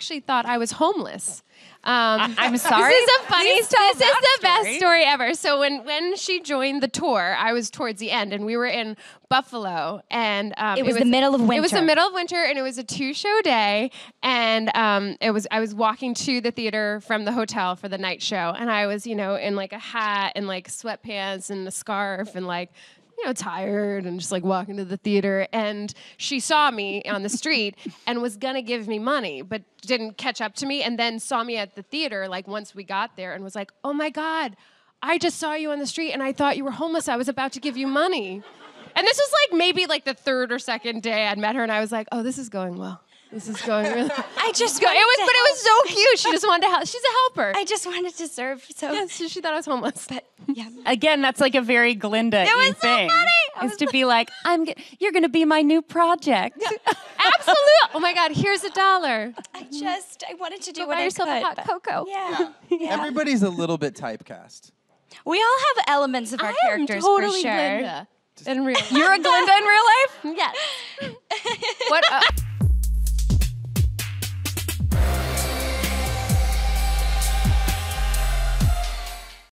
actually thought I was homeless. I'm sorry. This is a funny. This is the best story ever. So when she joined the tour, I was towards the end, and we were in Buffalo, and it was the middle of winter. It was the middle of winter, and it was a two-show day, and I was walking to the theater from the hotel for the night show, and I was in like a hat and like sweatpants and a scarf and like. Tired and just like walking to the theater, and she saw me on the street and was gonna give me money but didn't catch up to me, and then saw me at the theater like once we got there and was like, oh my God, I just saw you on the street and I thought you were homeless. I was about to give you money. And this was like maybe like the third or second day I'd met her, and I was like, oh, this is going well. This is going really. I just got it was, but it was so cute. She just wanted to help. She's a helper. I just wanted to serve. So yeah, so she thought I was homeless. But yeah, again, that's like a very Glinda thing. So funny. Is to be like, you're gonna be my new project. Yeah. Absolutely. Oh my God, here's $1. I wanted to do what I could. Go buy yourself a hot cocoa. Yeah. Yeah. Everybody's a little bit typecast. We all have elements of our characters totally for sure. Glinda in real life. You're a Glinda in real life. Yes. What?